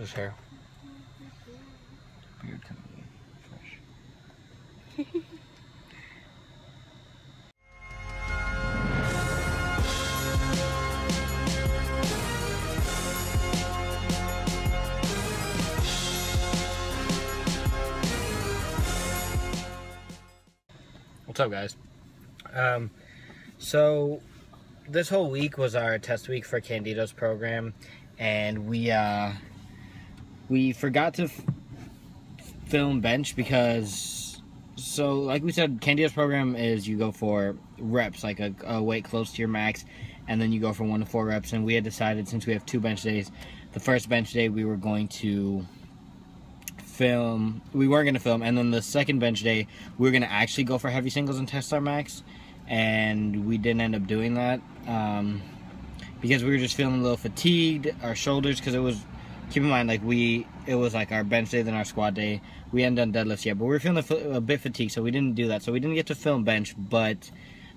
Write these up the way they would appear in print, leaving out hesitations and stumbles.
Look at his hair. Beard coming in fresh. What's up, guys? So this whole week was our test week for Candito's program, and we forgot to film bench because, so like we said, Candito's program is you go for reps, like a weight close to your max, and then you go from 1 to 4 reps. And we had decided, since we have 2 bench days, the first bench day we were going to film, we weren't going to film, and then the second bench day we were going to actually go for heavy singles and test our max. And we didn't end up doing that because we were just feeling a little fatigued, our shoulders, because it was, keep in mind, like it was like our bench day, then our squat day. We hadn't done deadlifts yet, but we were feeling a bit fatigued, so we didn't do that. So we didn't get to film bench, but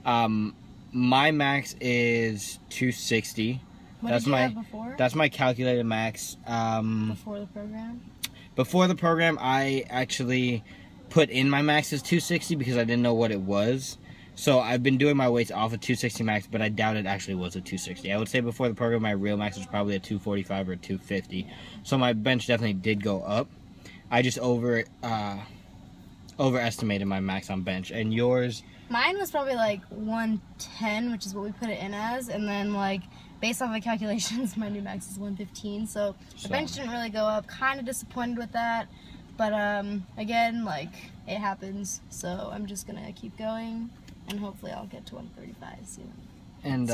my max is 260. What did you have before? That's my calculated max. Before the program? Before the program, I actually put in my max as 260 because I didn't know what it was. So I've been doing my weights off of 260 max, but I doubt it actually was a 260. I would say before the program, my real max was probably a 245 or a 250. So my bench definitely did go up. I just overestimated my max on bench. And yours? Mine was probably like 110, which is what we put it in as. And then like based off my calculations, my new max is 115. So the bench didn't really go up. Kind of disappointed with that. But again, like it happens. So I'm just going to keep going. And hopefully I'll get to 135 soon. And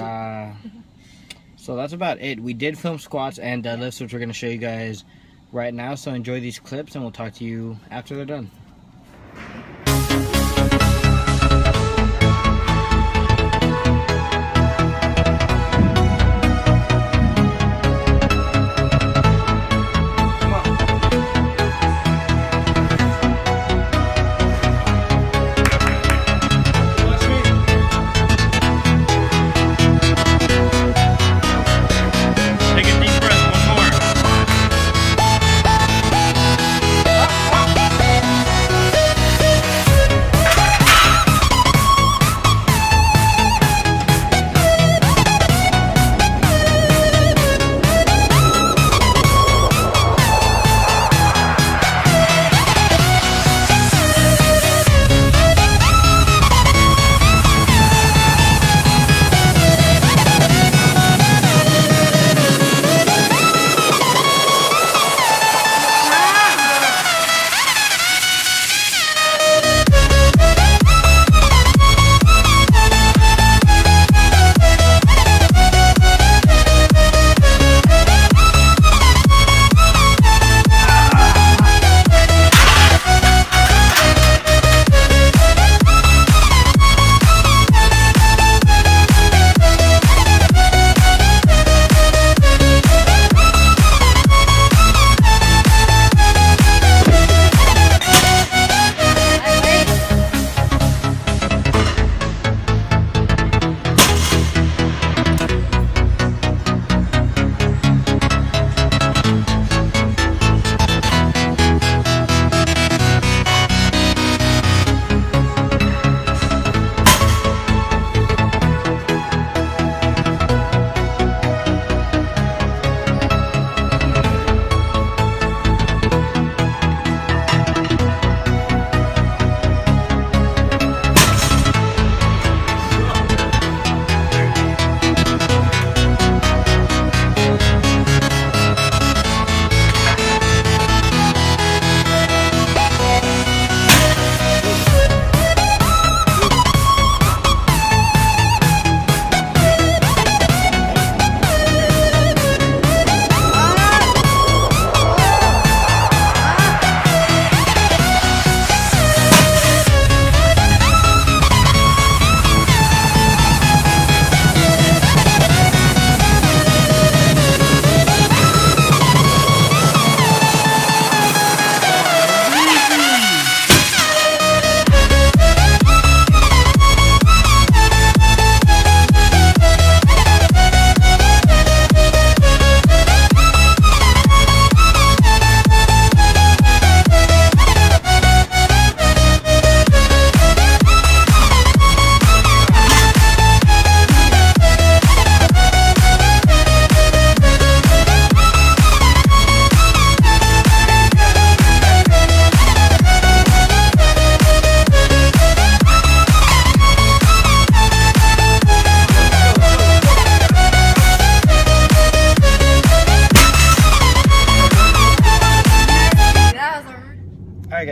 so that's about it. We did film squats and deadlifts, which we're going to show you guys right now. So enjoy these clips, and we'll talk to you after they're done.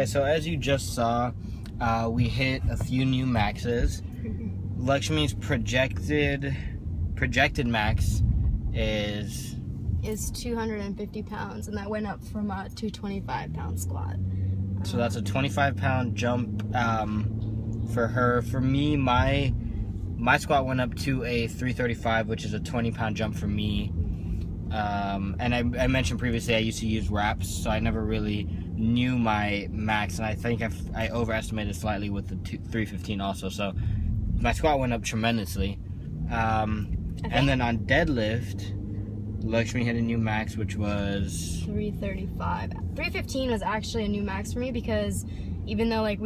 Okay, so as you just saw, we hit a few new maxes. Lakshmi's projected max is 250 pounds, and that went up from a 225-pound squat. So that's a 25-pound jump for her. For me, my squat went up to a 335, which is a 20-pound jump for me. And I mentioned previously I used to use wraps, so I never really knew my max, and I think I overestimated slightly with the 315 also. So my squat went up tremendously. And then on deadlift, Lakshmi hit a new max, which was 335. 315 was actually a new max for me, because even though like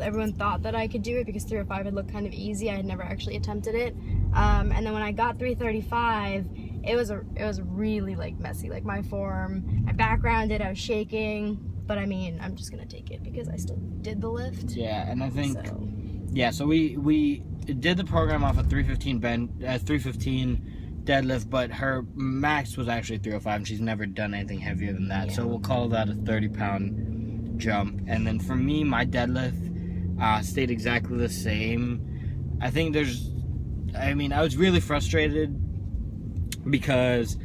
everyone thought that I could do it because 305 had looked kind of easy, I had never actually attempted it. And then when I got 335, it was really like messy. Like my form, I backgrounded, I was shaking, but I mean, I'm just gonna take it because I still did the lift. Yeah, and I think so. Yeah, so we did the program off a 315 bend, 315. Deadlift, but her max was actually 305, and she's never done anything heavier than that. Yeah. So we'll call that a 30-pound jump. And then for me, my deadlift stayed exactly the same. I think I was really frustrated because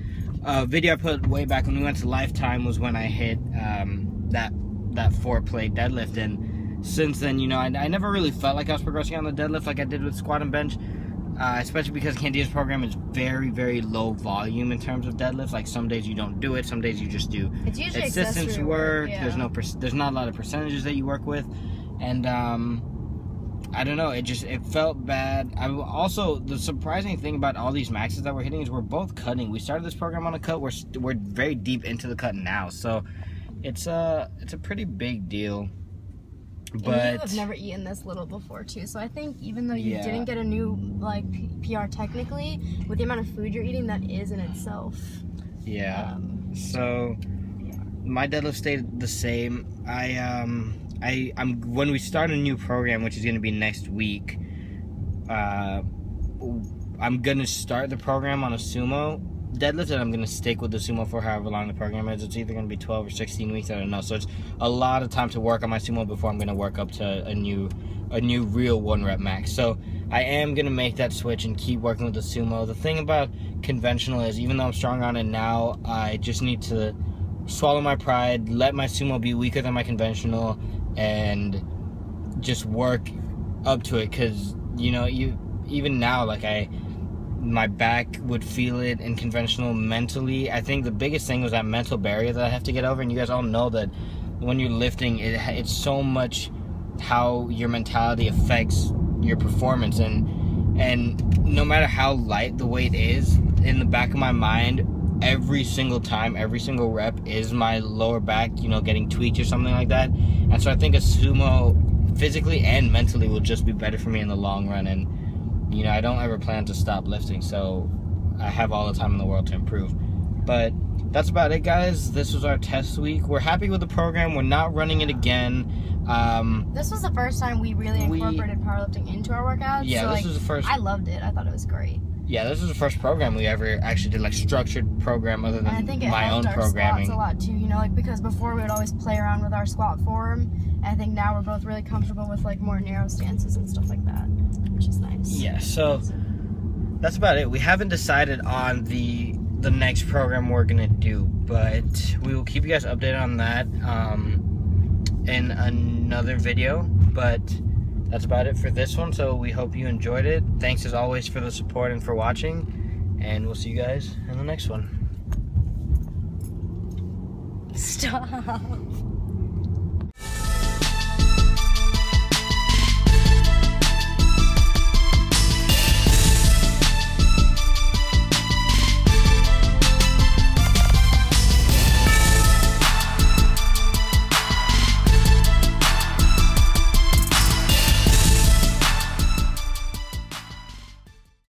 a video I put way back when we went to Lifetime was when I hit that four-plate deadlift, and since then, you know, I never really felt like I was progressing on the deadlift like I did with squat and bench. Especially because Candido's program is very, very low volume in terms of deadlifts. Like some days you don't do it, some days you just do assistance work. Yeah. There's not a lot of percentages that you work with, and I don't know. It felt bad. Also, the surprising thing about all these maxes that we're hitting is we're both cutting. We started this program on a cut. We're very deep into the cut now, so it's a pretty big deal. But I've never eaten this little before too, so I think even though you didn't get a new like PR technically, with the amount of food you're eating, that is in itself. Yeah. My deadlift stayed the same. I'm when we start a new program, which is going to be next week. I'm going to start the program on a sumo deadlift, and I'm going to stick with the sumo for however long the program is. It's either going to be 12 or 16 weeks, I don't know. So it's a lot of time to work on my sumo before I'm going to work up to a new real 1-rep max. So I am going to make that switch and keep working with the sumo. The thing about conventional is, even though I'm strong on it now, I just need to swallow my pride, let my sumo be weaker than my conventional, and just work up to it. Because, you know, even now, like my back would feel it in conventional mentally. I think the biggest thing was that mental barrier that I have to get over, and you guys all know that when you're lifting, it's so much how your mentality affects your performance, and no matter how light the weight is, in the back of my mind, every single time, every single rep is my lower back, you know, getting tweaked or something like that. And so I think a sumo physically and mentally will just be better for me in the long run, and you know, I don't ever plan to stop lifting, so I have all the time in the world to improve. But that's about it, guys. This was our test week. We're happy with the program. We're not running it again. This was the first time we really incorporated powerlifting into our workouts. Yeah, so this was the first. I loved it. I thought it was great. Yeah, this was the first program we ever actually did, like, structured program other than my own programming. And I think it helped our squats a lot, too, you know, like, because before we would always play around with our squat form, and I think now we're both really comfortable with, like, more narrow stances and stuff like that, which is nice. Yeah, so that's about it. We haven't decided on the next program we're going to do, but we will keep you guys updated on that in another video, but that's about it for this one, so we hope you enjoyed it. Thanks as always for the support and for watching, and we'll see you guys in the next one. Stop.